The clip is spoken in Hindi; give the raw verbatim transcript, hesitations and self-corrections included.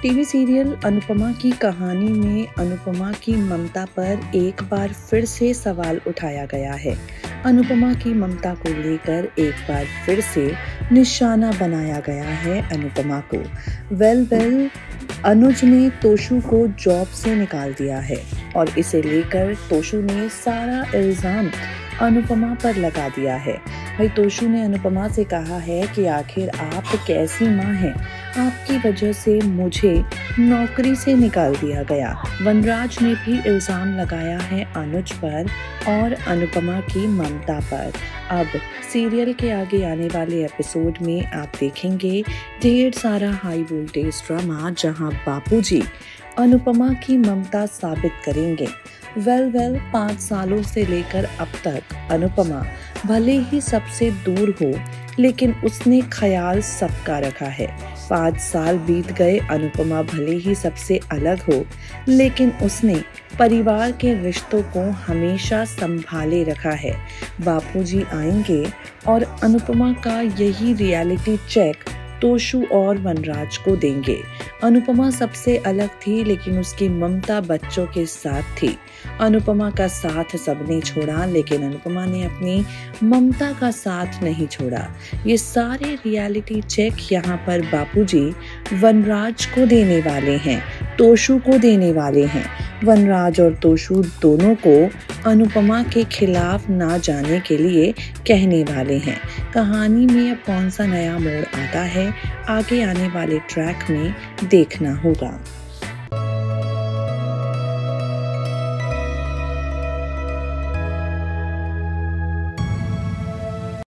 टीवी सीरियल अनुपमा की कहानी में अनुपमा की ममता पर एक बार फिर से सवाल उठाया गया है। अनुपमा की ममता को लेकर एक बार फिर से निशाना बनाया गया है अनुपमा को। वेल वेल अनुज ने तोशु को जॉब से निकाल दिया है और इसे लेकर तोशु ने सारा इल्ज़ाम अनुपमा पर लगा दिया है। भाई तोशु ने अनुपमा से कहा है कि आखिर आप कैसी माँ हैं, आपकी वजह से मुझे नौकरी से निकाल दिया गया। वनराज ने भी इल्ज़ाम लगाया है अनुज पर और अनुपमा की ममता पर। अब सीरियल के आगे आने वाले एपिसोड में आप देखेंगे ढेर सारा हाई वोल्टेज ड्रामा, जहां बापूजी अनुपमा की ममता साबित करेंगे। वेल वेल पाँच सालों से लेकर अब तक अनुपमा भले ही सबसे दूर हो, लेकिन उसने ख्याल सबका रखा है। पाँच साल बीत गए, अनुपमा भले ही सबसे अलग हो, लेकिन उसने परिवार के रिश्तों को हमेशा संभाले रखा है। बापूजी आएंगे और अनुपमा का यही रियलिटी चेक तोशु और वनराज को देंगे। अनुपमा सबसे अलग थी, लेकिन उसकी ममता बच्चों के साथ थी। अनुपमा का साथ सबने छोड़ा, लेकिन अनुपमा ने अपनी ममता का साथ नहीं छोड़ा। ये सारे रियलिटी चेक यहाँ पर बापूजी वनराज को देने वाले हैं, तोशु को देने वाले हैं। वनराज और तोशु दोनों को अनुपमा के खिलाफ ना जाने के लिए कहने वाले हैं। कहानी में अब कौन सा नया मोड़ आता है, आगे आने वाले ट्रैक में देखना होगा।